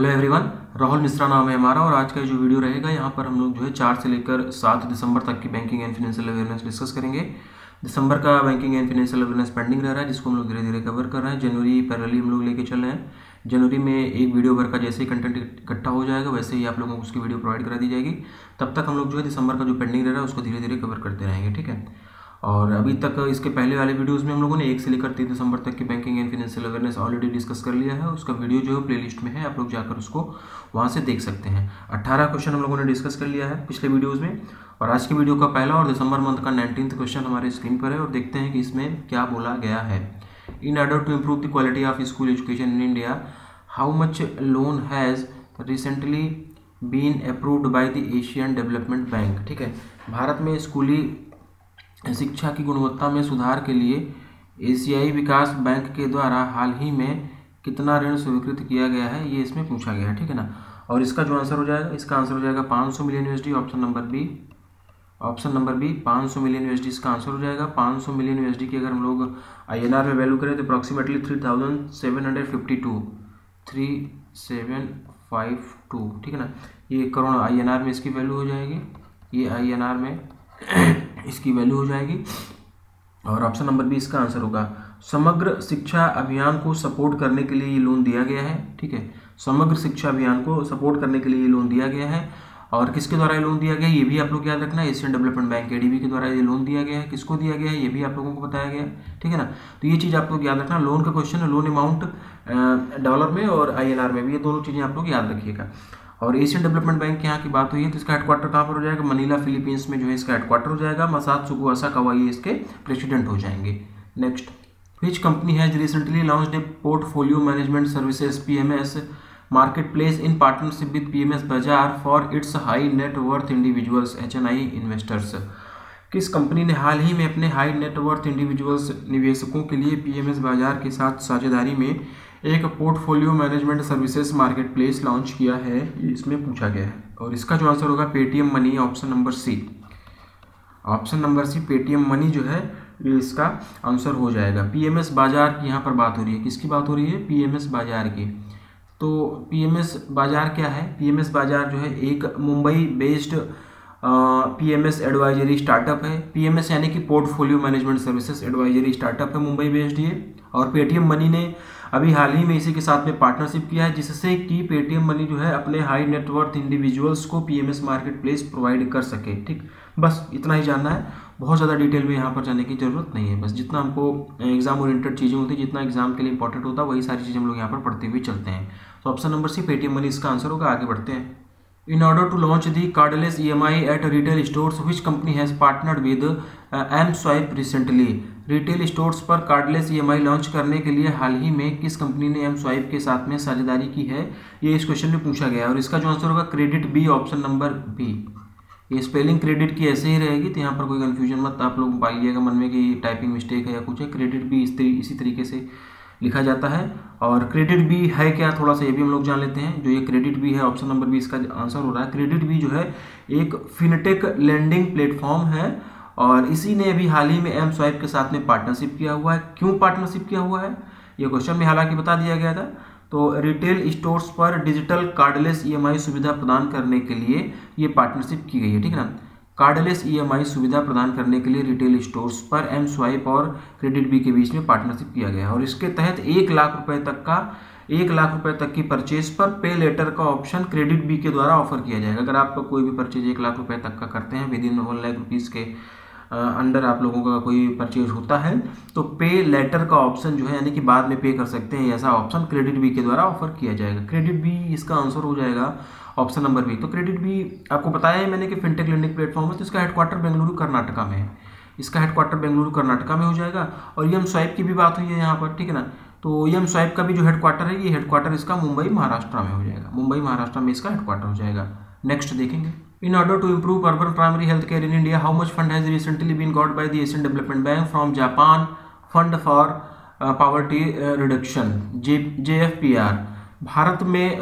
Hello everyone, Rahul Mishra नाम है हमारा और आज का जो वीडियो रहेगा यहाँ पर हम लोग जो है 4 से लेकर 7 दिसंबर तक की banking and financial awareness discuss करेंगे। दिसंबर का banking and financial awareness pending रह रहा है जिसको हम लोग धीरे धीरे कवर कर रहे हैं। जनवरी पैरेलली हम लोग लेके चल रहे हैं। जनवरी में एक वीडियो भर का जैसे ही कंटेंट इकट्ठा हो जाएगा वैसे ही आप लोगों को उसकी वीडियो प्रोवाइड करा दी जाएगी। तब तक हम लोग जो है दिसंबर का जो पेंडिंग रह रहा है उसको धीरे धीरे कवर करते रहेंगे, ठीक है। और अभी तक इसके पहले वाले वीडियोस में हम लोगों ने 1 से लेकर 3 दिसंबर तक की banking and financial awareness already discuss कर लिया है। उसका वीडियो जो है प्लेलिस्ट में है, आप लोग जाकर उसको वहाँ से देख सकते हैं। 18 क्वेश्चन हम लोगों ने डिस्कस कर लिया है पिछले वीडियोस में, और आज की वीडियो का पहला और दिसंबर मंथ का 19th क्वेश्चन हमारे स्क्रीन पर है। और देखते हैं कि इसमें क्या बोला गया है। In order to improve the quality of school education in India, how much loan has recently been approved by the Asian development bank, ठीक है। भारत में स्कूली शिक्षा की गुणवत्ता में सुधार के लिए एशियाई विकास बैंक के द्वारा हाल ही में कितना ऋण स्वीकृत किया गया है, ये इसमें पूछा गया है, ठीक है ना। और इसका जो आंसर हो जाएगा, इसका आंसर हो जाएगा 500 million USD। Option number B 500 million USD इसका आंसर हो जाएगा। 500 मिलियन USD की अगर हम लोग INR में वैल्यू करें तो अप्रॉक्सीमेटली 3752, ठीक है ना। ये करोड़ INR में इसकी वैल्यू हो जाएगी, ये INR में इसकी वैल्यू हो जाएगी। और ऑप्शन नंबर बी इसका आंसर होगा। समग्र शिक्षा अभियान को सपोर्ट करने के लिए ये लोन दिया गया है, ठीक है। समग्र शिक्षा अभियान को सपोर्ट करने के लिए ये लोन दिया गया है। और किसके द्वारा ये लोन दिया गया है ये भी आप लोग याद रखना है, एशियन डेवलपमेंट बैंक ADB के द्वारा ये लोन दिया गया है। किसको दिया गया है ये भी आप लोगों को बताया गया है, ठीक है ना। तो ये चीज़ आप लोग याद रखना। लोन का क्वेश्चन है, लोन अमाउंट डॉलर में और INR में भी, ये दोनों चीज़ें आप लोग याद रखिएगा। और एशियन डेवलपमेंट बैंक की यहाँ की बात हुई है तो इसका हेडक्वार्टर कहाँ पर हो जाएगा, मनीला फिलीपींस में जो है इसका हेडक्वार्टर हो जाएगा। मसात्सुगु असाकावा इसके प्रेसिडेंट हो जाएंगे। Next, which company has recently launched a portfolio management services PMS market place in partnership with PMS Bazaar for its high net worth individuals HNI investors. किस कंपनी ने हाल ही में अपने हाई नेटवर्थ इंडिविजुअल्स निवेशकों के लिए PMS बाजार के साथ साझेदारी में एक portfolio management services market place launch किया है, इसमें पूछा गया है। और इसका जो आंसर होगा PayTM money, option number C PayTM money जो है इसका आंसर हो जाएगा। PMS बाजार की यहाँ पर बात हो रही है, किसकी बात हो रही है, PMS बाजार की। तो PMS बाजार क्या है, PMS बाजार जो है एक Mumbai based PMS advisory startup है। PMS यानी कि portfolio management services advisory startup है, मुंबई बेस्ड ये। और PayTM मनी ने अभी हाल ही में इसी के साथ में पार्टनरशिप किया है, जिससे कि PayTM मनी जो है अपने हाई नेटवर्थ इंडिविजुअल्स को PMS मार्केट प्लेस प्रोवाइड कर सके, ठीक। बस इतना ही जानना है, बहुत ज़्यादा डिटेल में यहाँ पर जाने की ज़रूरत नहीं है। बस जितना हमको एग्जाम ओरिएंटेड चीज़ें होती है, जितना एग्जाम के लिए इंपॉर्टेंट होता है, वही सारी चीज़ें हम लोग यहाँ पर पढ़ते हुए चलते हैं। तो option number C PayTM money इसका आंसर होगा। आगे बढ़ते हैं। In order to launch the cardless EMI at retail stores, which company has partnered with Am-Swipe recently? Retail stores पर कार्डलेस EMI लॉन्च करने के लिए हाल ही में किस कंपनी ने M-Swipe के साथ में साझेदारी की है, ये इस क्वेश्चन में पूछा गया है। और इसका जो आंसर होगा Credit B, option number B. ये स्पेलिंग क्रेडिट की ऐसे ही रहेगी, तो यहाँ पर कोई कन्फ्यूजन मत आप लोग पाइएगा मन में कि टाइपिंग मिस्टेक है या कुछ है। Credit B इसी तरीके से लिखा जाता है। और Credit B है क्या, थोड़ा सा ये भी हम लोग जान लेते हैं। जो ये Credit B है, ऑप्शन नंबर बी इसका आंसर हो रहा है। Credit B जो है एक फिनटेक लेंडिंग प्लेटफॉर्म है, और इसी ने अभी हाल ही में M-Swipe के साथ में पार्टनरशिप किया हुआ है। क्यों पार्टनरशिप किया हुआ है ये क्वेश्चन में हालांकि बता दिया गया था। तो रिटेल स्टोर्स पर डिजिटल कार्डलेस EMI सुविधा प्रदान करने के लिए ये पार्टनरशिप की गई है, ठीक है ना। कार्डलेस EMI सुविधा प्रदान करने के लिए रिटेल स्टोर्स पर M-Swipe और Credit B के बीच में पार्टनरशिप किया गया है। और इसके तहत एक लाख रुपए तक की परचेज पर पे लेटर का ऑप्शन Credit B के द्वारा ऑफर किया जाएगा। अगर आप कोई भी परचेज 1 लाख रुपए तक का करते हैं, विद इन 1 लाख रुपीज़ के अंडर आप लोगों का कोई परचेज होता है, तो पे लेटर का ऑप्शन जो है यानी कि बाद में पे कर सकते हैं, ऐसा ऑप्शन Credit B के द्वारा ऑफर किया जाएगा। Credit B इसका आंसर हो जाएगा, ऑप्शन नंबर बी। तो Credit B आपको बताया है मैंने कि फिनटेक लेंडिंग प्लेटफॉर्म है। तो इसका हेडक्वार्टर बेंगलुरु कर्नाटका में है, इसका हेडक्वार्टर बेंगलुरु कर्नाटका में हो जाएगा। और ये M-Swipe की भी बात हुई है यहाँ पर, ठीक है ना। तो ये M-Swipe का भी जो हेडक्वार्टर है, ये हेडक्वार्टर इसका मुंबई महाराष्ट्र में हो जाएगा, मुंबई महाराष्ट्र में इसका हेडक्वार्टर हो जाएगा। नेक्स्ट देखेंगे, in order to improve urban primary health care in India, how much fund has recently been got by the Asian development bank from Japan fund for poverty reduction JFPR। Bharat में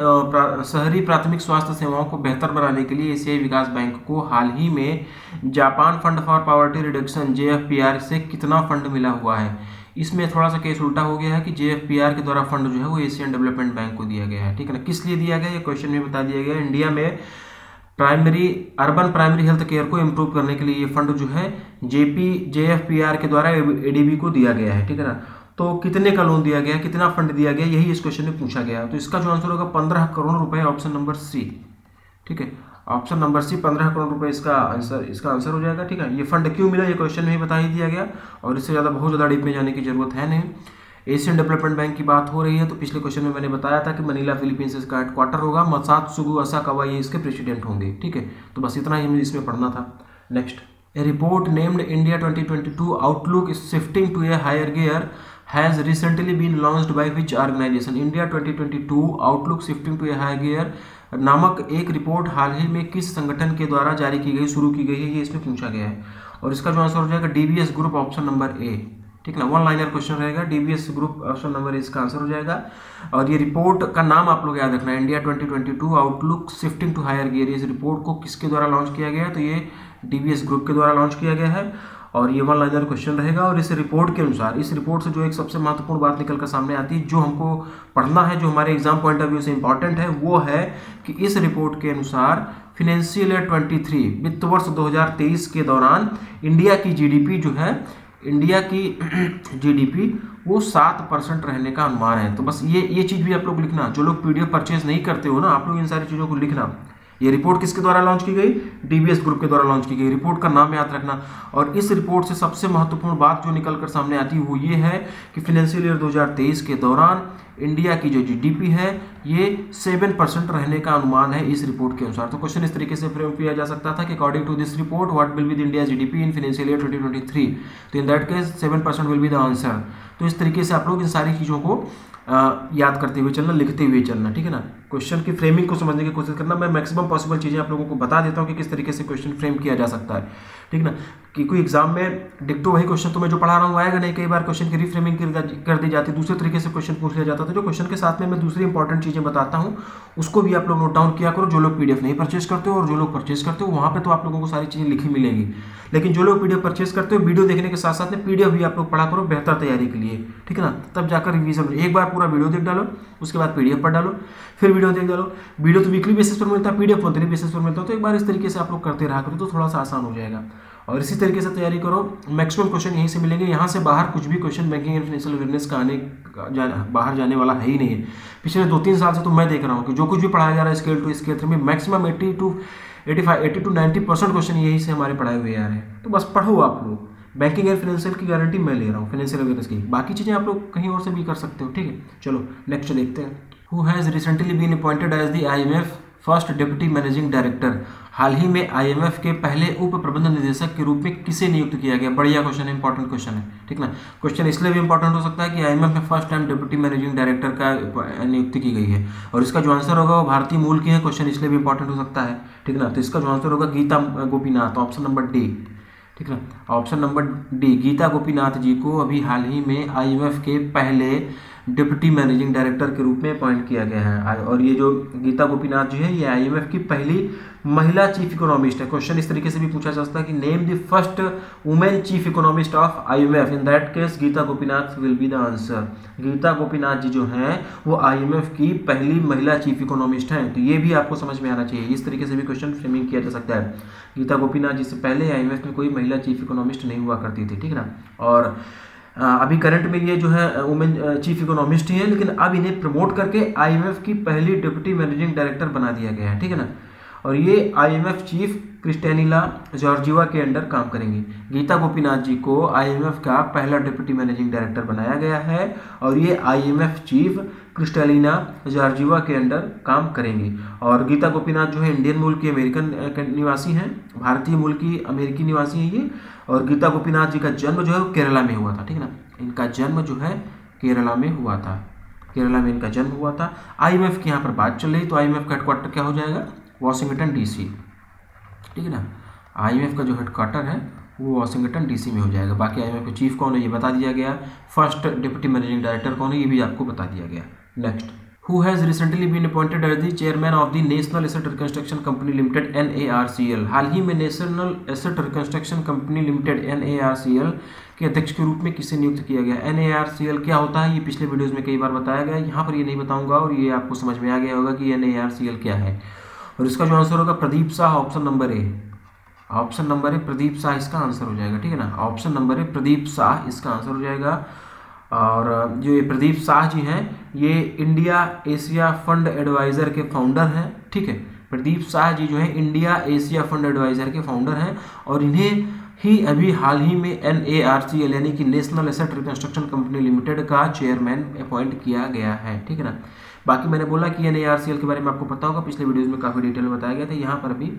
शहरी प्राथमिक स्वास्थ्य सेवाओं को बेहतर बनाने के लिए एशियाई विकास बैंक को हाल ही में Japan fund for poverty reduction JFPR से कितना फंड मिला हुआ है, इसमें थोड़ा सा केस उल्टा हो गया है कि जेएफपीआर के द्वारा फंड जो है वो एशियन डेवलपमेंट बैंक को दिया गया है, ठीक है ना। किस लिए दिया गया ये क्वेश्चन में बता दिया गया है। इंडिया में अर्बन प्राइमरी हेल्थ केयर को इम्प्रूव करने के लिए ये फंड जो है जेएफपीआर के द्वारा एडीबी को दिया गया है, ठीक है ना। तो कितने का लोन दिया गया, कितना फंड दिया गया, यही इस क्वेश्चन में पूछा गया है। तो इसका जो आंसर होगा 15 करोड़ रुपए, ऑप्शन नंबर सी, ठीक है, ऑप्शन नंबर सी 15 करोड़ रुपए इसका आंसर हो जाएगा, ठीक है। ये फंड क्यों मिला ये क्वेश्चन में ही बता ही दिया गया और इससे ज़्यादा बहुत ज़्यादा डीप में जाने की जरूरत है नहीं। एशियन डेवलपमेंट बैंक की बात हो रही है तो पिछले क्वेश्चन में मैंने बताया था कि मनीला फिलीपींस इसका हेडक्वार्टर होगा, मसात्सुगु असाकावा ये इसके प्रेसिडेंट होंगे, ठीक है। तो बस इतना ही हमें इसमें पढ़ना था। Next, a report named India 2022 outlook is shifting to a higher gear has recently been launched by which organization? India 2022 Outlook shifting to a higher gear नामक एक रिपोर्ट हाल ही में किस संगठन के द्वारा जारी की गई, शुरू की गई है, ये इसमें पूछा गया है और इसका जो आंसर हो जाएगा DBS Group, option number A, ठीक ना। वन लाइनर क्वेश्चन रहेगा, DBS Group option number A इसका आंसर हो जाएगा। और ये रिपोर्ट का नाम आप लोग याद रखना है, India 2022 outlook shifting to higher gear. इस रिपोर्ट को किसके द्वारा लॉन्च किया गया है तो ये DBS Group के द्वारा लॉन्च किया गया है और ये वन लाइनर क्वेश्चन रहेगा। और इस रिपोर्ट के अनुसार, इस रिपोर्ट से जो एक सबसे महत्वपूर्ण बात निकल कर सामने आती है, जो हमको पढ़ना है, जो हमारे एग्जाम पॉइंट ऑफ व्यू से इंपॉर्टेंट है, वो है कि इस रिपोर्ट के अनुसार फिनेंशियल ईयर 23 वित्त वर्ष 2023 के दौरान इंडिया की जीडीपी जो है, इंडिया की जीडीपी वो 7% रहने का अनुमान है। तो बस ये चीज़ भी आप लोग लिखना, जो लोग PDF परचेज नहीं करते हो ना, आप लोग इन सारी चीज़ों को लिखना। ये रिपोर्ट किसके द्वारा लॉन्च की गई, DBS ग्रुप के द्वारा लॉन्च की गई। रिपोर्ट का नाम याद रखना। और इस रिपोर्ट से सबसे महत्वपूर्ण बात जो निकल कर सामने आती है वो ये है कि फिनेंशियल ईयर 2023 के दौरान इंडिया की जो GDP है ये 7% रहने का अनुमान है इस रिपोर्ट के अनुसार। तो क्वेश्चन इस तरीके से फ्रेम किया जा सकता था कि according to this report what will be the India GDP in financial year 2023, तो in that case 7% will be the answer. तो इस तरीके से आप लोग इन सारी चीज़ों को याद करते हुए चलना, लिखते हुए चलना, ठीक है ना। क्वेश्चन की फ्रेमिंग को समझने की कोशिश करना। मैं मैक्सिमम पॉसिबल चीज़ें आप लोगों को बता देता हूँ कि किस तरीके से क्वेश्चन फ्रेम किया जा सकता है, ठीक ना। कि कोई एग्जाम में डिक्टो वही क्वेश्चन तो मैं जो पढ़ा रहा हूँ आएगा नहीं, कई बार क्वेश्चन की रीफ्रेमिंग कर दी जाती है, दूसरे तरीके से क्वेश्चन पूछ लिया जाता है। तो जो क्वेश्चन के साथ में मैं दूसरी इंपॉर्टेंट चीज़ें बताता हूँ उसको भी आप लोग नोट डाउन किया करो, जो लोग PDF नहीं परचेस करते हो और जो लोग परचेस करते हो, वहाँ पर तो आप लोगों को सारी चीज़ें लिखी मिलेगी, लेकिन जो लोग PDF परचेस करते हो वीडियो देखने के साथ साथ में PDF भी आप लोग पढ़ा करो बेहतर तैयारी के लिए, ठीक है ना। तब जाकर रिवीजन, एक बार पूरा वीडियो देख डालो, उसके बाद PDF पर डालो, फिर वीडियो देख डालो। वीडियो तो वीकली बेसिस पर मिलता है, PDF मंथली बेसिस पर मिलता है। तो एक बार इस तरीके से आप लोग करते रहा करो तो थोड़ा सा आसान हो जाएगा और इसी तरीके से तैयारी करो। मैक्सिमम क्वेश्चन यहीं से मिलेंगे, यहाँ से बाहर कुछ भी question banking and financial awareness का बाहर जाने वाला है ही नहीं है। पिछले 2-3 साल से तो मैं देख रहा हूँ कि जो कुछ भी पढ़ाया जा रहा है स्केल टू स्केल थ्री में मैक्सिमम 80 to 90% क्वेश्चन यहीं से हमारे पढ़ाए हुए आ रहे हैं। तो बस पढ़ो आप लोग, बैंकिंग एंड फाइनेंशियल की गारंटी मैं ले रहा हूँ, फाइनेंशियल अवेयरनेस की। बाकी चीज़ें आप लोग कहीं और से भी कर सकते हो, ठीक है। चलो नेक्स्ट देखते हैं। Who has recently been appointed as the IMF first deputy managing director? हाल ही में IMF के पहले उप प्रबंध निदेशक के रूप में किसे नियुक्त किया गया? बढ़िया क्वेश्चन है, इंपॉर्टेंट क्वेश्चन है, ठीक ना। क्वेश्चन इसलिए भी इंपॉर्टेंट हो सकता है कि IMF में first time deputy managing director का नियुक्ति की गई है और इसका जो आंसर होगा वो भारतीय मूल की है। क्वेश्चन इसलिए भी इंपॉर्टेंट हो सकता है, ठीक ना। तो इसका जो आंसर होगा Gita Gopinath, option number D, ठीक ना। Option number D, Gita Gopinath ji को अभी हाल ही में IMF के पहले डिप्टी मैनेजिंग डायरेक्टर के रूप में अपॉइंट किया गया है और ये जो गीता गोपीनाथ जी है ये IMF की पहली महिला चीफ इकोनॉमिस्ट है। क्वेश्चन इस तरीके से भी पूछा जा सकता है कि name the first women chief economist of IMF, in that case Gita Gopinath will be the answer. Gita Gopinath ji जो हैं वो IMF की पहली महिला चीफ इकोनॉमिस्ट हैं, तो ये भी आपको समझ में आना चाहिए। इस तरीके से भी क्वेश्चन फ्रेमिंग किया जा सकता है। गीता गोपीनाथ जी से पहले IMF में कोई महिला चीफ इकोनॉमिस्ट नहीं हुआ करती थी, ठीक ना। और अभी करंट में ये जो है वुमेन चीफ इकोनॉमिस्ट ही है, लेकिन अब इन्हें प्रमोट करके IMF की पहली डिप्टी मैनेजिंग डायरेक्टर बना दिया गया है, ठीक है ना। और ये IMF चीफ क्रिस्टेनिला जॉर्जिवा के अंडर काम करेंगी। गीता गोपीनाथ जी को IMF का पहला डिप्टी मैनेजिंग डायरेक्टर बनाया गया है और ये IMF चीफ क्रिस्टेलिना जॉर्जिवा के अंडर काम करेंगी। और गीता गोपीनाथ जो है इंडियन मूल की अमेरिकन निवासी हैं, भारतीय मूल की अमेरिकी निवासी हैं ये। और गीता गोपीनाथ जी का जन्म जो है वो केरला में हुआ था, ठीक है ना। इनका जन्म जो है केरला में हुआ था, केरला में इनका जन्म हुआ था। IMF की यहाँ पर बात चल रही तो IMF का हेडक्वार्टर क्या हो जाएगा? Washington DC, ठीक है ना। IMF का जो हेडक्वार्टर है वो Washington DC में हो जाएगा। बाकी IMF के चीफ कौन है ये बता दिया गया, फर्स्ट डिप्टी मैनेजिंग डायरेक्टर कौन है ये भी आपको बता दिया गया। Next, who has recently been appointed as the chairman of the National Asset Reconstruction Company Limited NARCL। हाल ही में national asset reconstruction company limited NARCL के अध्यक्ष के रूप में किसे नियुक्त किया गया। NARCL क्या होता है ये पिछले वीडियोस में कई बार बताया गया, यहाँ पर ये नहीं बताऊंगा और ये आपको समझ में आ गया होगा कि NARCL क्या है। और इसका जो आंसर होगा Pradeep Shah, option number A, option number A Pradeep Shah इसका आंसर हो जाएगा, ठीक है ना, option number A Pradeep Shah इसका आंसर हो जाएगा। और जो ये प्रदीप शाह जी हैं ये इंडिया एशिया फंड एडवाइज़र के फाउंडर हैं, ठीक है, प्रदीप शाह जी जो हैं इंडिया एशिया फंड एडवाइज़र के फाउंडर हैं और इन्हें ही अभी हाल ही में NARCL यानी कि national asset reconstruction company limited का चेयरमैन अपॉइंट किया गया है, ठीक है ना। बाकी मैंने बोला कि NARCL के बारे में आपको पता होगा, पिछले वीडियोज़ में काफ़ी डिटेल में बताया गया था, यहाँ पर भी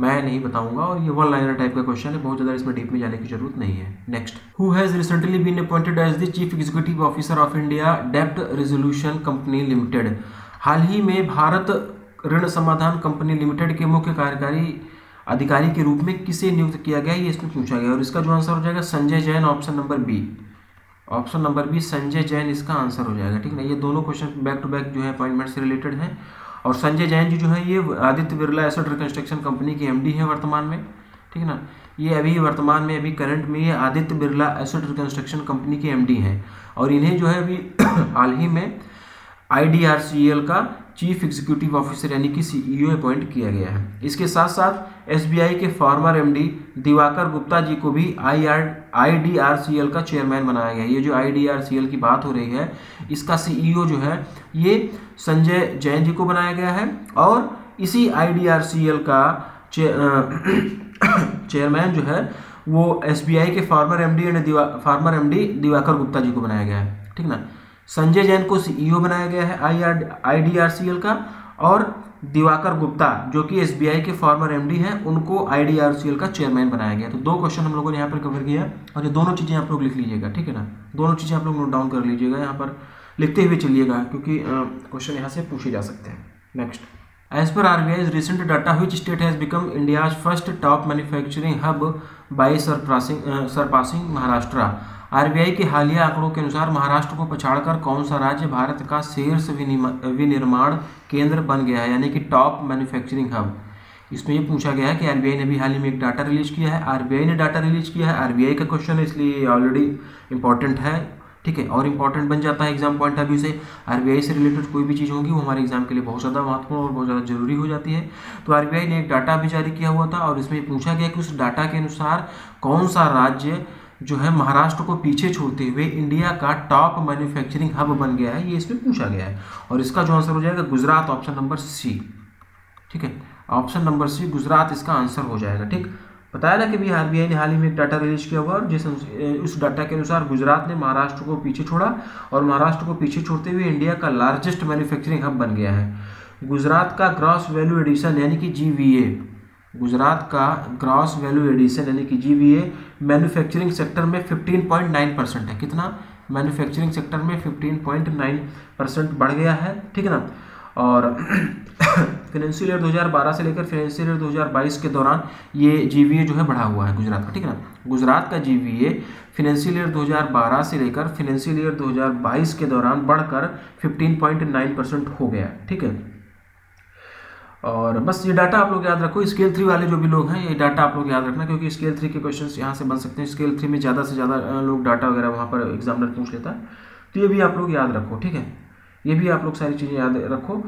मैं नहीं बताऊंगा और ये वन लाइनर टाइप का क्वेश्चन है, बहुत ज़्यादा इसमें डीप में जाने की जरूरत नहीं है। Next, who has recently been appointed as the chief executive officer of India डेब्ट रेजोल्यूशन कंपनी लिमिटेड। हाल ही में भारत ऋण समाधान कंपनी लिमिटेड के मुख्य कार्यकारी अधिकारी के रूप में किसे नियुक्त किया गया ये इसमें पूछा गया और इसका जो आंसर हो जाएगा Sanjay Jain, option number B, option number B Sanjay Jain इसका आंसर हो जाएगा, ठीक है ना। ये दोनों क्वेश्चन बैक टू बैक जो है अपॉइंटमेंट से रिलेटेड हैं और संजय जैन जी जो है ये Aditya Birla asset reconstruction company के एमडी हैं वर्तमान में, ठीक है ना। ये अभी वर्तमान में अभी करंट में ये Aditya Birla asset reconstruction company के एमडी हैं और इन्हें जो है अभी हाल ही में IDRCL का चीफ एग्जीक्यूटिव ऑफिसर यानी कि CEO अपॉइंट किया गया है। इसके साथ साथ SBI के फॉर्मर MD दिवाकर गुप्ता जी को भी IDRCL का चेयरमैन बनाया गया है। ये जो IDRCL की बात हो रही है इसका CEO जो है ये संजय जैन जी को बनाया गया है और इसी IDRCL का चेयरमैन जो है वो SBI के फार्मर एमडी दिवाकर गुप्ता जी को बनाया गया है, ठीक ना। संजय जैन को CEO बनाया गया है IDRCL का और दिवाकर गुप्ता जो कि SBI के फॉर्मर MD हैं उनको IDRCL का चेयरमैन बनाया गया। तो दो क्वेश्चन हम लोगों ने यहाँ पर कवर किया और ये दोनों चीज़ें आप लोग लिख लीजिएगा, ठीक है ना, दोनों चीज़ें आप लोग नोट डाउन कर लीजिएगा, यहाँ पर लिखते हुए चलिएगा क्योंकि क्वेश्चन यहाँ से पूछे जा सकते हैं। नेक्स्ट, एज पर RBI's recent data, which state has become India's first top manufacturing hub by surpassing Maharashtra। RBI के हालिया आंकड़ों के अनुसार महाराष्ट्र को पछाड़कर कौन सा राज्य भारत का शीर्ष विनिर्माण केंद्र बन गया है यानी कि टॉप मैन्युफैक्चरिंग हब। इसमें ये पूछा गया है कि RBI ने भी हाल ही में एक डाटा रिलीज किया है, RBI ने डाटा रिलीज किया है, RBI का क्वेश्चन है इसलिए ऑलरेडी इंपॉर्टेंट है, ठीक है, और इंपॉर्टेंट बन जाता है एग्जाम पॉइंट ऑफ व्यू से। RBI से रिलेटेड कोई भी चीज़ होगी वो हमारे एग्जाम के लिए बहुत ज़्यादा महत्वपूर्ण और बहुत ज़्यादा जरूरी हो जाती है। तो RBI ने एक डाटा भी जारी किया हुआ था और इसमें पूछा गया कि उस डाटा के अनुसार कौन सा राज्य जो है महाराष्ट्र को पीछे छोड़ते हुए इंडिया का टॉप मैन्युफैक्चरिंग हब बन गया है, ये इसमें पूछा गया है और इसका जो आंसर हो जाएगा गुजरात, ऑप्शन नंबर सी, ठीक है, ऑप्शन नंबर सी गुजरात इसका आंसर हो जाएगा। ठीक, बताया ना कि भी RBI ने हाल ही में एक डाटा रिलीज किया हुआ और जिस उस डाटा के अनुसार गुजरात ने महाराष्ट्र को पीछे छोड़ा और महाराष्ट्र को पीछे छोड़ते हुए इंडिया का लार्जेस्ट मैन्युफैक्चरिंग हब बन गया है। गुजरात का ग्रॉस वैल्यू एडिशन यानी कि GVA, गुजरात का ग्रॉस वैल्यू एडिशन यानी कि GVA मैन्युफैक्चरिंग सेक्टर में 15.9% है। कितना? मैन्युफैक्चरिंग सेक्टर में 15.9% बढ़ गया है, ठीक है ना। और फाइनेंशियल ईयर 2012 से लेकर फाइनेंशियल ईयर 2022 के दौरान ये GVA जो है बढ़ा हुआ है गुजरात का, ठीक है ना। गुजरात का GVA फाइनेंशियल ईयर 2012 से लेकर फाइनेंशियल ईयर 2022 के दौरान बढ़कर 15.9% हो गया, ठीक है। और बस ये डाटा आप लोग याद रखो, स्केल 3 वाले जो भी लोग हैं ये डाटा आप लोग याद रखना क्योंकि स्केल 3 के क्वेश्चंस यहाँ से बन सकते हैं। स्केल 3 में ज़्यादा से ज़्यादा लोग डाटा वगैरह वहाँ पर एग्जामिनर पूछ लेता है, तो ये भी आप लोग याद रखो, ठीक है, ये भी आप लोग सारी चीज़ें याद रखो।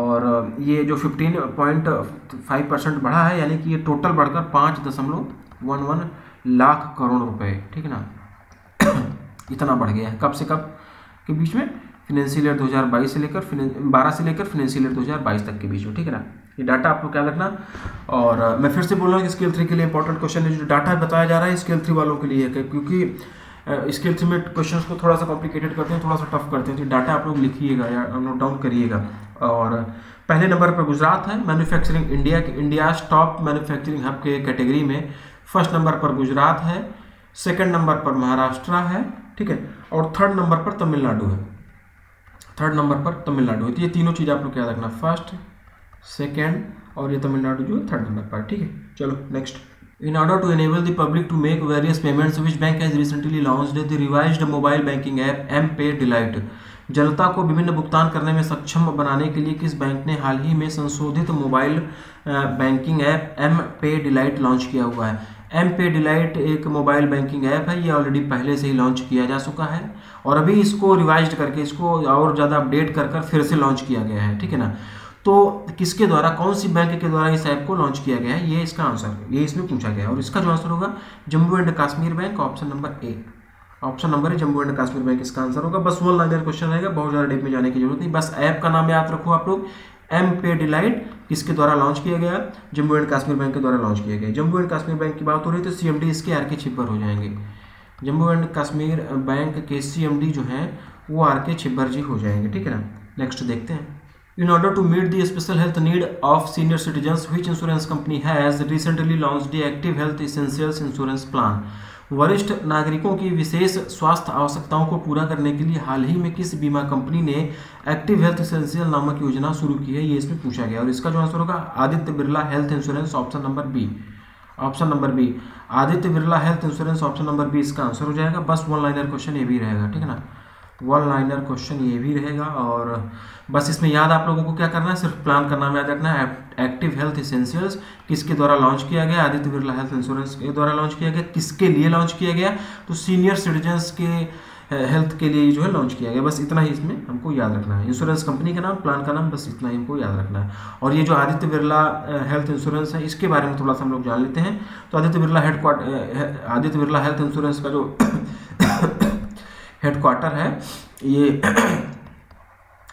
और ये जो 15.5% बढ़ा है यानी कि ये टोटल बढ़कर 5.11 लाख करोड़ रुपए, ठीक है ना, इतना बढ़ गया है। कब से कब के बीच में? फाइनेंशियल ईयर 2022 से लेकर 12 से लेकर फाइनेंशियल ईयर 2022 तक के बीच में, ठीक है ना। ये डाटा आपको क्या रखना। और मैं फिर से बोल रहा हूँ कि स्केल 3 के लिए इंपॉर्टेंट क्वेश्चन है, जो डाटा बताया जा रहा है स्केल 3 वालों के लिए है क्योंकि स्केल 3 में क्वेश्चन को थोड़ा सा कॉम्प्लिकेटेड करते हैं, थोड़ा सा टफ करते हैं। तो डाटा आप लोग लिखिएगा या नोट डाउन करिएगा। और पहले नंबर पर गुजरात है manufacturing India top manufacturing hub के कैटेगरी में। फर्स्ट नंबर पर गुजरात है, सेकंड नंबर पर महाराष्ट्र है, ठीक है, और थर्ड नंबर पर तमिलनाडु है, थर्ड नंबर पर तमिलनाडु है। तो ये तीनों चीज़ आप लोग याद रखना, फर्स्ट, सेकेंड और ये तमिलनाडु जो है थर्ड नंबर पर, ठीक है। चलो next, in order to enable the public to make various payments which bank has recently launched the revised mobile banking app M pay delight. जनता को विभिन्न भुगतान करने में सक्षम बनाने के लिए किस बैंक ने हाल ही में संशोधित mobile banking app M pay delight launch किया हुआ है। एम पे डिलाइट एक मोबाइल बैंकिंग ऐप है, ये ऑलरेडी पहले से ही लॉन्च किया जा चुका है और अभी इसको रिवाइज करके इसको और ज़्यादा अपडेट कर कर फिर से लॉन्च किया गया है, ठीक है ना। तो किसके द्वारा, कौन सी बैंक के द्वारा इस ऐप को लॉन्च किया गया है, ये इसका आंसर, ये इसमें पूछा गया है और इसका जो आंसर होगा Jammu and Kashmir bank, option number A. Option number है जम्मू एंड कश्मीर बैंक इसका आंसर होगा। बस वन लाइनर क्वेश्चन रहेगा, बहुत ज़्यादा डेप में जाने की जरूरत नहीं, बस ऐप का नाम याद रखो आप लोग। एम पे डिलाइट किसके द्वारा लॉन्च किया गया, जम्मू एंड कश्मीर बैंक के द्वारा लॉन्च किया गया। जम्मू एंड कश्मीर बैंक की बात हो रही है तो सीएमडी इसके आरके छिब्बर हो जाएंगे। जम्मू एंड कश्मीर बैंक के सीएमडी जो हैं वो आरके छिब्बर जी हो जाएंगे, ठीक है ना। नेक्स्ट देखते हैं, in order to meet the special health need of senior citizens which insurance company has recently launched the active health essentials insurance plan. वरिष्ठ नागरिकों की विशेष स्वास्थ्य आवश्यकताओं को पूरा करने के लिए हाल ही में किस बीमा कंपनी ने एक्टिव हेल्थ एसेंशियल नामक योजना शुरू की है, ये इसमें पूछा गया और इसका जो आंसर होगा Aditya Birla health insurance, option number B. Option number B Aditya Birla health insurance, option number B इसका आंसर हो जाएगा। बस वन लाइनर क्वेश्चन ये भी रहेगा, ठीक है ना, वन लाइनर क्वेश्चन ये भी रहेगा और बस इसमें याद आप लोगों को क्या करना है, सिर्फ प्लान का नाम याद रखना है, एक्टिव हेल्थ एसेंशियल्स किसके द्वारा लॉन्च किया गया, आदित्य बिरला हेल्थ इंश्योरेंस के द्वारा लॉन्च किया गया। किसके लिए लॉन्च किया गया, तो सीनियर सिटीजन्स के हेल्थ के लिए जो है लॉन्च किया गया। बस इतना ही इसमें हमको याद रखना है, इंश्योरेंस कंपनी का नाम, प्लान का नाम, बस इतना ही हमको याद रखना है। और ये जो आदित्य बिरला हेल्थ इंश्योरेंस है इसके बारे में थोड़ा सा हम लोग जान लेते हैं। तो आदित्य बिरला हेल्थ इंश्योरेंस का जो हेडक्वार्टर है ये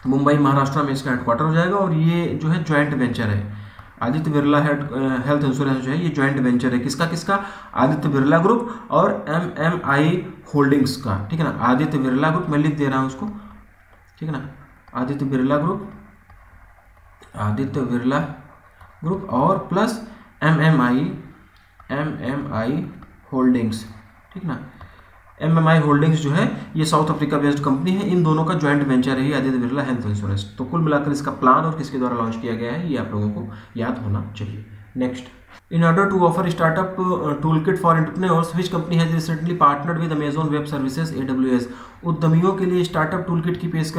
मुंबई महाराष्ट्र में इसका हेडक्वार्टर हो जाएगा और ये जो है ज्वाइंट वेंचर है। आदित्य बिरला हेल्थ इंश्योरेंस जो है ये ज्वाइंट वेंचर है किसका, किसका, आदित्य बिरला ग्रुप और एमएमआई होल्डिंग्स का, ठीक है ना। आदित्य बिरला ग्रुप मैं लिख दे रहा हूँ उसको, ठीक है ना, आदित्य बिरला ग्रुप, आदित्य बिरला ग्रुप और प्लस एमएमआई होल्डिंग्स, ठीक ना। एमएमआई होल्डिंग्स जो है ये साउथ अफ्रीका बेस्ड कंपनी है, इन दोनों का ज्वाइंट वेंचर है आदित्य बिरला हेल्थ इंश्योरेंस। तो कुल मिलाकर इसका प्लान और किसके द्वारा लॉन्च किया गया है ये आप लोगों को याद होना चाहिए। Next, in order to offer startup tool kit for entrepreneurs which company has recently partnered with Amazon web services AWS। उद्यमियों के लिए स्टार्टअप टूल किट की पेशकश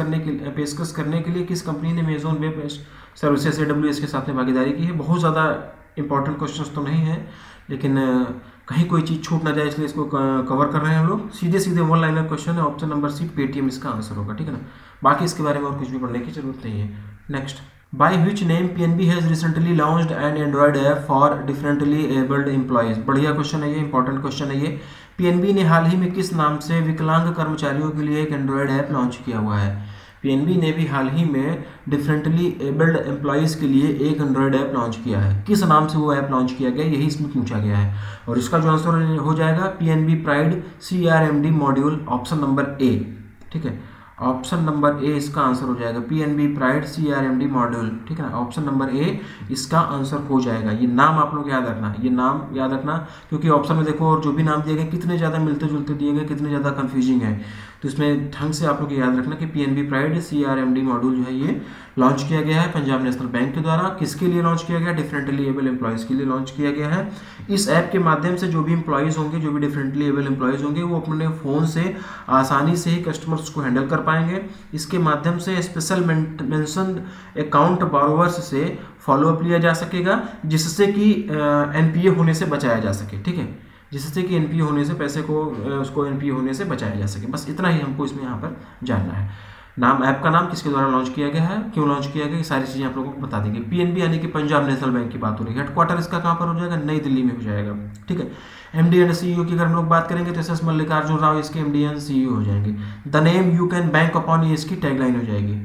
करने के लिए किस कंपनी ने अमेजॉन वेब सर्विसेज AWS के साथ में भागीदारी की है। बहुत ज़्यादा इंपॉर्टेंट क्वेश्चन तो नहीं है लेकिन कहीं कोई चीज़ छूट ना जाए इसलिए इसको कवर कर रहे हैं हम लोग। सीधे सीधे वन लाइनर क्वेश्चन है, ऑप्शन नंबर सी पेटीएम इसका आंसर होगा, ठीक है ना। बाकी इसके बारे में और कुछ भी पढ़ने की जरूरत नहीं है। Next, by which name PNB has recently launched an android app for differently abled employees. बढ़िया क्वेश्चन है ये, इंपॉर्टेंट क्वेश्चन है ये। पीएनबी ने हाल ही में किस नाम से विकलांग कर्मचारियों के लिए एक एंड्रॉयड ऐप लॉन्च किया हुआ है। पीएनबी ने भी हाल ही में डिफरेंटली एबल्ड एम्प्लॉयज़ के लिए एक एंड्रॉयड ऐप लॉन्च किया है। किस नाम से वो ऐप लॉन्च किया गया यही इसमें पूछा गया है और इसका जो आंसर हो जाएगा PNB pride CRMD module, option number A, ठीक है। ऑप्शन नंबर ए इसका आंसर हो जाएगा, पीएनबी प्राइड CRMD मॉड्यूल, ठीक है ना। ऑप्शन नंबर ए इसका आंसर हो जाएगा। ये नाम आप लोग याद रखना, ये नाम याद रखना क्योंकि ऑप्शन में देखो और जो भी नाम दिए गए कितने ज़्यादा मिलते जुलते दिए गए, कितने ज़्यादा कंफ्यूजिंग है। तो इसमें ढंग से आप लोग याद रखना कि पीएनबी प्राइड CRMD मॉड्यूल जो है ये लॉन्च किया गया है पंजाब नेशनल बैंक के द्वारा। किसके लिए लॉन्च किया गया, डिफरेंटली एबल एम्प्लॉयज़ के लिए लॉन्च किया गया है। इस ऐप के माध्यम से जो भी एम्प्लॉयज़ होंगे, जो भी डिफरेंटली एबल एम्प्लॉयज़ होंगे वो अपने फ़ोन से आसानी से ही कस्टमर्स को हैंडल कर पाएंगे। इसके माध्यम से स्पेशल मेंशन्ड अकाउंट बोरोवर्स से फॉलोअप लिया जा सकेगा जिससे कि एनपीए होने से बचाया जा सके, ठीक है, जिससे कि एनपीए होने से पैसे को उसको एनपीए होने से बचाया जा सके। बस इतना ही हमको इसमें यहाँ पर जानना है। नाम, ऐप का नाम, किसके द्वारा लॉन्च किया गया है, क्यों लॉन्च किया गया, सारी चीज़ें आप लोगों को बता देंगे। पीएनबी यानी कि पंजाब नेशनल बैंक की बात हो रही है। हेडक्वार्टर इसका कहाँ पर हो जाएगा, नई दिल्ली में हो जाएगा, ठीक है। एमडी एंड सीईओ की अगर हम लोग बात करेंगे तो एस एस मल्लिकार्जुन राव इसके एमडी एंड सीईओ हो जाएंगे। The name you can bank upon ये इसकी टैगलाइन हो जाएगी।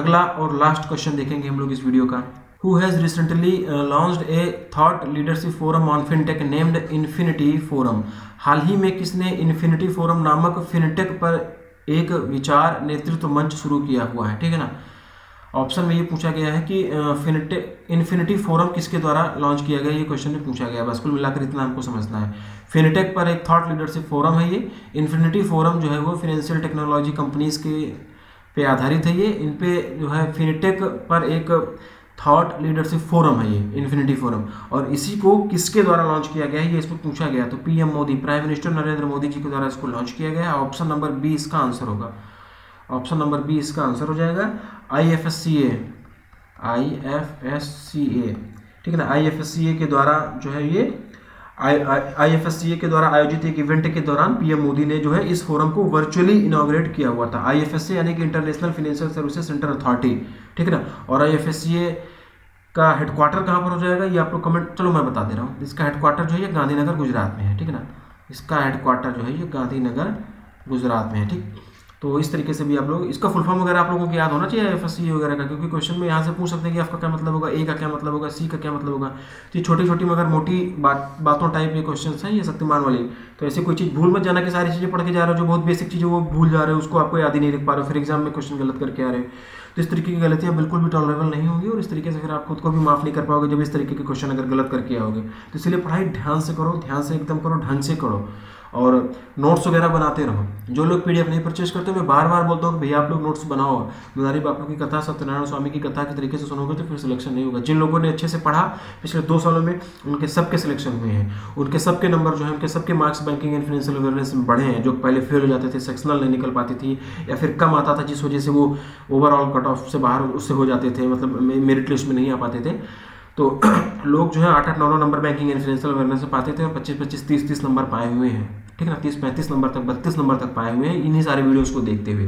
अगला और लास्ट क्वेश्चन देखेंगे हम लोग इस वीडियो का, who has recently launched a thought leadership forum on fintech named infinity forum. हाल ही में किसने इन्फिनिटी फोरम नामक फिनटेक पर एक विचार नेतृत्व मंच शुरू किया हुआ है, ठीक है ना। ऑप्शन में ये पूछा गया है कि इन्फिनिटी फोरम किसके द्वारा लॉन्च किया गया, ये क्वेश्चन में पूछा गया। बस कुल मिलाकर इतना हमको समझना है, फिनटेक पर एक थॉट लीडरशिप फोरम है ये। इन्फिनिटी फोरम जो है वो फिनेंशियल टेक्नोलॉजी कंपनीज के पे आधारित है ये। इन पे जो है फिनटेक पर एक थॉट लीडरशिप फोरम है ये, इन्फिनिटी फोरम, और इसी को किसके द्वारा लॉन्च किया गया है ये इसमें पूछा गया। तो PM Modi, prime minister Narendra Modi ji के द्वारा इसको लॉन्च किया गया है। ऑप्शन नंबर बी इसका आंसर होगा, ऑप्शन नंबर बी इसका आंसर हो जाएगा IFSCA। ठीक है ना, IFSCA के द्वारा जो है ये IFSCA के द्वारा आयोजित एक इवेंट के दौरान पीएम मोदी ने जो है इस फोरम को वर्चुअली इनॉग्रेट किया हुआ था। IFSCA यानी कि international financial services centre authority, ठीक है ना। और IFSCA का हेडक्वार्टर कहाँ पर हो जाएगा ये आप लोग कमेंट, चलो मैं बता दे रहा हूँ, इसका हेडक्वार्टर जो है ये गांधीनगर गुजरात में है, ठीक है ना। इसका हेडक्वार्टर जो है ये गांधीनगर गुजरात में है, ठीक। तो इस तरीके से भी आप लोग इसका फुल फॉर्म वगैरह आप लोगों को याद होना चाहिए IFSCA वगैरह का, क्योंकि क्वेश्चन में यहाँ से पूछ सकते हैं कि आपका क्या मतलब होगा, ए का क्या मतलब होगा, सी का क्या मतलब होगा। तो ये छोटी छोटी मगर मोटी बातों टाइप के क्वेश्चन हैं ये शक्तिमान वाली। तो ऐसी कोई चीज़ भूल मत जाना कि सारी चीज़ें पढ़ के जा रहे हो, जो बहुत बेसिक चीज़ें वो भूल जा रहे हो, उसको आपको याद ही नहीं रख पा रहे हो, फिर एग्जाम में क्वेश्चन गलत करके आ रहे हो। तो इस तरीके की गलतियाँ बिल्कुल भी टॉलरेबल नहीं होंगी और इस तरीके से फिर आप खुद को भी माफ़ नहीं कर पाओगे जब इस तरीके के क्वेश्चन अगर गलत करके आओगे। तो इसलिए पढ़ाई ध्यान से करो, ध्यान से एकदम करो, ढंग से करो और नोट्स वगैरह बनाते रहो। जो लोग PDF नहीं परचेज करते, मैं बार बार बोलता हूँ कि भैया आप लोग नोट्स बनाओ। दुलारी बापू की कथा, सत्यनारायण स्वामी की कथा के तरीके से सुनोगे तो फिर सिलेक्शन नहीं होगा। जिन लोगों ने अच्छे से पढ़ा पिछले 2 सालों में, उनके सबके सिलेक्शन हुए हैं, उनके सबके नंबर जो है, उनके सबके marks banking and financial awareness में बढ़े हैं। जो पहले फेल हो जाते थे, सेक्शनल नहीं निकल पाती थी या फिर कम आता था जिस वजह से वो ओवरऑल कट ऑफ से बाहर उससे हो जाते थे, मतलब मेरिट लिस्ट में नहीं आ पाते थे, तो लोग जो है 8-9 number banking and financial awareness से पाते थे और 25-25, 30-30 नंबर पाए हुए हैं, ठीक है ना। 30-35 नंबर तक, 32 नंबर तक पाए हुए हैं इन्हीं सारे वीडियोस को देखते हुए।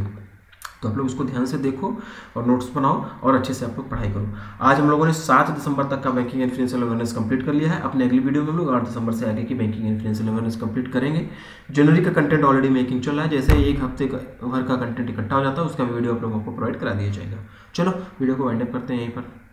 तो आप लोग उसको ध्यान से देखो और नोट्स बनाओ और अच्छे से आप लोग पढ़ाई करो। आज हम लोगों ने 7 दिसंबर तक का banking and financial awareness complete कर लिया है। अपने अगली वीडियो में हम लोग 8 दिसंबर से आगे की banking and financial awareness complete करेंगे। जनवरी का कंटेंट ऑलरेडी मेकिंग चल रहा है, जैसे एक हफ्ते भर का कंटेंट इकट्ठा हो जाता है उसका वीडियो आप लोगों को प्रोवाइड करा दिया जाएगा। चलो वीडियो को वाइंड अप करते हैं यहीं पर।